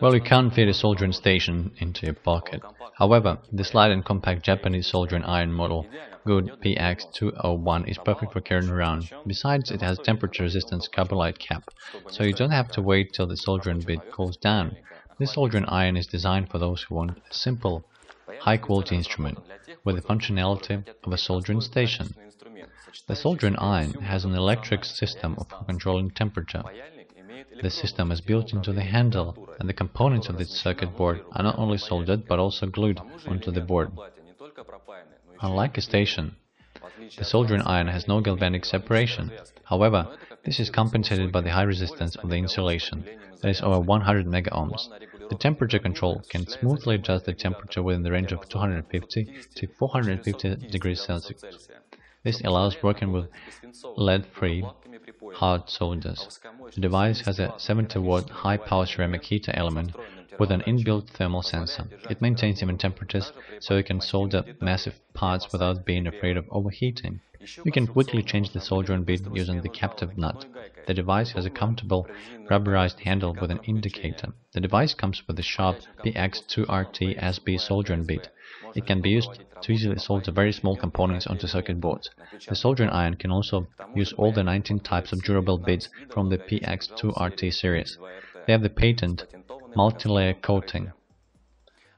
Well, you can fit a soldering station into your pocket. However, this light and compact Japanese soldering iron model, Goot PX201, is perfect for carrying around. Besides, it has temperature resistance carbolite cap, so you don't have to wait till the soldering bit cools down. This soldering iron is designed for those who want a simple, high-quality instrument with the functionality of a soldering station. The soldering iron has an electric system for controlling temperature. The system is built into the handle, and the components of the circuit board are not only soldered but also glued onto the board. Unlike a station, the soldering iron has no galvanic separation. However, this is compensated by the high resistance of the insulation, that is over 100 megaohms. The temperature control can smoothly adjust the temperature within the range of 250 to 450 degrees Celsius. This allows working with lead-free hard solders. The device has a 70-watt high-power ceramic heater element with an inbuilt thermal sensor. It maintains even temperatures, so you can solder massive parts without being afraid of overheating. You can quickly change the soldering bit using the captive nut. The device has a comfortable rubberized handle with an indicator. The device comes with a sharp PX-2RT-SB soldering bit. It can be used to easily solder very small components onto circuit boards. The soldering iron can also use all the 19 types of durable bits from the PX-2RT series. They have the patent multi-layer coating.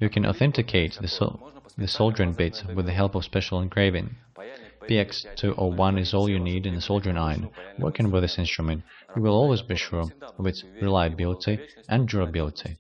You can authenticate the soldering bits with the help of special engraving. PX201 is all you need in a soldering iron. Working with this instrument, you will always be sure of its reliability and durability.